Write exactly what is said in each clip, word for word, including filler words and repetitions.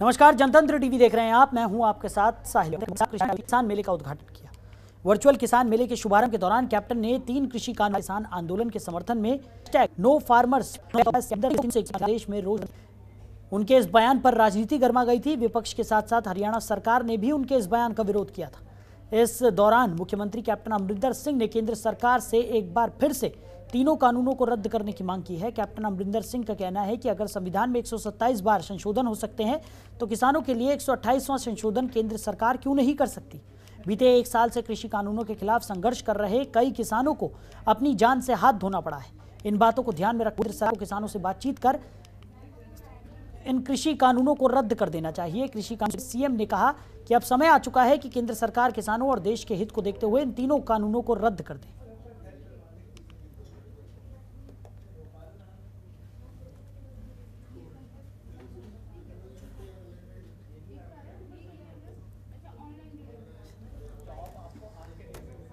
नमस्कार, जनतंत्र टीवी देख रहे हैं आप। मैं हूं आपके साथ साहिल। किसान मेले का उद्घाटन किया। वर्चुअल किसान मेले के शुभारंभ के दौरान कैप्टन ने तीन कृषि कानून किसान आंदोलन के समर्थन में नो फार्मर्स देश में रोज उनके इस बयान पर राजनीति गर्मा गई थी। विपक्ष के साथ साथ हरियाणा सरकार ने भी उनके इस बयान का विरोध किया था। इस दौरान मुख्यमंत्री कैप्टन अमरिंदर सिंह ने केंद्र सरकार से एक बार फिर से तीनों कानूनों को रद्द करने की मांग की है। कैप्टन अमरिंदर सिंह का कहना है कि अगर संविधान में एक सौ सत्ताईस बार संशोधन हो सकते हैं तो किसानों के लिए एक सौ अट्ठाईसवां संशोधन केंद्र सरकार क्यों नहीं कर सकती। बीते एक साल से कृषि कानूनों के खिलाफ संघर्ष कर रहे कई किसानों को अपनी जान से हाथ धोना पड़ा है। इन बातों को ध्यान में रखते हुए सरकार को किसानों से बातचीत कर इन कृषि कानूनों को रद्द कर देना चाहिए। कृषि कानून सीएम ने कहा कि अब समय आ चुका है कि केंद्र सरकार किसानों और देश के हित को देखते हुए इन तीनों कानूनों को रद्द कर दे।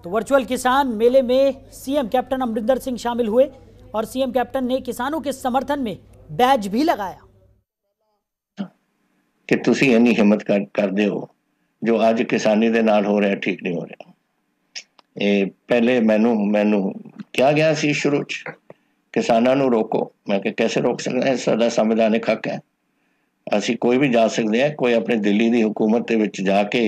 तो वर्चुअल किसान मेले में सीएम कैप्टन अमरिंदर सिंह शामिल हुए और सीएम कैप्टन ने किसानों के समर्थन में बैज भी लगाया कि ਤੁਸੀਂ ਇੰਨੀ ਹਿੰਮਤ ਕਰਦੇ ਹੋ ਜੋ ਅੱਜ ਕਿਸਾਨੀ ਦੇ ਨਾਲ ਹੋ ਰਿਹਾ ਠੀਕ ਨਹੀਂ ਹੋ ਰਿਹਾ। ਇਹ ਪਹਿਲੇ ਮੈਨੂੰ ਮੈਨੂੰ ਕਿਹਾ ਗਿਆ ਸੀ ਸ਼ੁਰੂ ਚ ਕਿਸਾਨਾਂ ਨੂੰ ਰੋਕੋ। ਮੈਂ ਕਿ ਕਿਵੇਂ ਰੋਕ ਸਕਦੇ ਹਾਂ, ਸਾਡਾ ਸੰਵਿਧਾਨਿਕ ਹੱਕ ਹੈ। ਅਸੀਂ ਕੋਈ ਵੀ ਜਾ ਸਕਦੇ ਹਾਂ। ਕੋਈ ਆਪਣੇ ਦਿੱਲੀ ਦੀ ਹਕੂਮਤ ਦੇ ਵਿੱਚ ਜਾ ਕੇ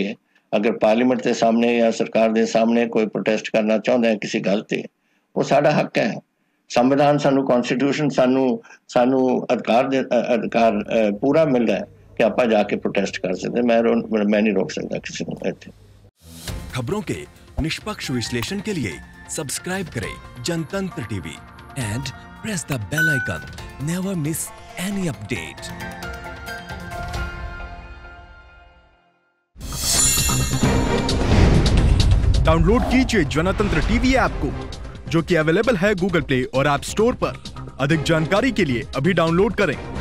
अगर पार्लीमेंट के सामने या सरकार के सामने कोई प्रोटेस्ट करना चाहता है किसी गल से, वो साडा हक है। संविधान सानू कॉन्स्टिट्यूशन सानू सानू अधिकार अधिकार पूरा मिलता है कि आप जाके प्रोटेस्ट कर सकते। मैं मैं नहीं रोक सकता किसी को इत्थे। खबरों के निष्पक्ष विश्लेषण के लिए सब्सक्राइब करें जनतंत्र TV and press the bell icon. Never miss any update. Download कीजिए जनतंत्र टीवी ऐप को, जो कि अवेलेबल है गूगल प्ले और ऐप स्टोर पर। अधिक जानकारी के लिए अभी डाउनलोड करें।